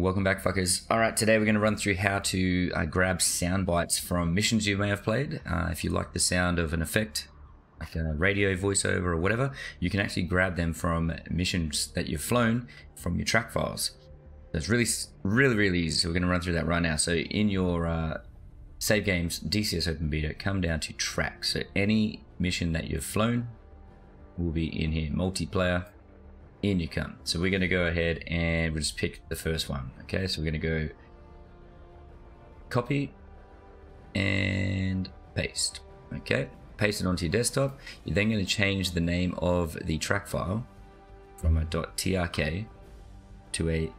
Welcome back, fuckers. All right, today we're going to run through how to grab sound bites from missions you may have played. If you like the sound of an effect, like a radio voiceover or whatever, you can actually grab them from missions that you've flown from your track files. That's really easy. So we're going to run through that right now. So in your save games, DCS Open Beta, come down to track. So any mission that you've flown will be in here, multiplayer. In you come. So we're going to go ahead and we'll just pick the first one. Okay, so we're going to go copy and paste. Okay, paste it onto your desktop. You're then going to change the name of the track file from a .trk to a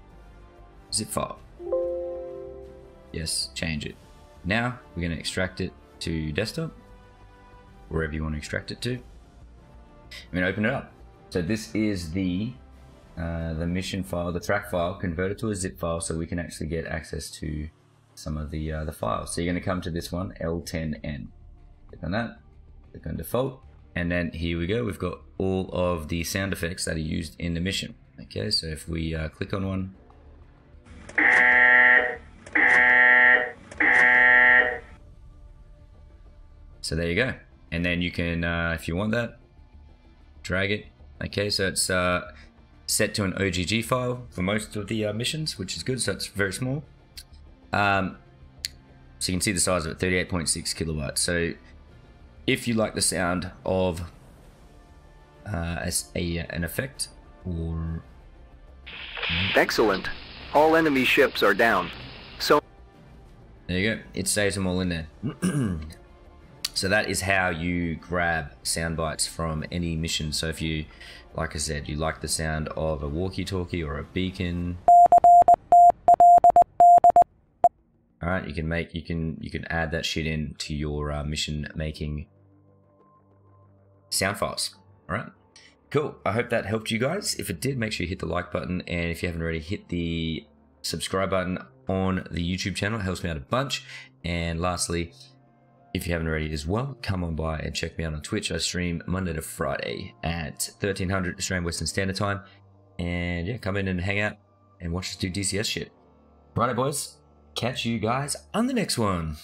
zip file. Yes, change it. Now we're going to extract it to desktop, wherever you want to extract it to. I'm going to open it up. So this is the mission file, the track file, converted to a zip file, so we can actually get access to some of the files. So you're going to come to this one, L10N. Click on that, click on default, and then here we go. We've got all of the sound effects that are used in the mission. Okay, so if we click on one, so there you go. And then you can, if you want that, drag it. Okay, so it's set to an OGG file for most of the missions, which is good, so it's very small. So you can see the size of it, 38.6 kilobytes. So if you like the sound of an effect or... Excellent. All enemy ships are down. So there you go. It saves them all in there. So that is how you grab sound bites from any mission. So if you, like I said, you like the sound of a walkie-talkie or a beacon, all right, you can make you can add that shit in to your mission making sound files. All right, cool. I hope that helped you guys. If it did, make sure you hit the like button, and if you haven't already, hit the subscribe button on the YouTube channel. It helps me out a bunch. And lastly, if you haven't already as well, come on by and check me out on Twitch. I stream Monday to Friday at 1300 Australian Western Standard Time. And yeah, come in and hang out and watch us do DCS shit. Righto, boys. Catch you guys on the next one.